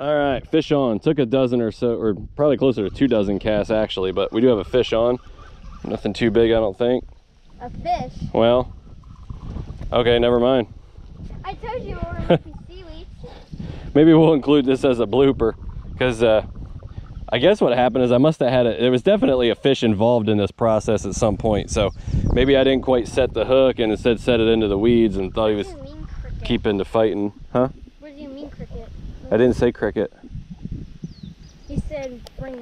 All right, fish on. Took a dozen or so, or probably closer to 2 dozen casts actually, but we do have a fish on. Nothing too big, I don't think. A fish? Well, okay, never mind. I told you we were making seaweed. Maybe we'll include this as a blooper, because I guess what happened is I must have had it. There was definitely a fish involved in this process at some point, so maybe I didn't quite set the hook and instead set it into the weeds and thought he was keeping to fighting, huh? What do you mean cricket? I didn't say cricket. You said bring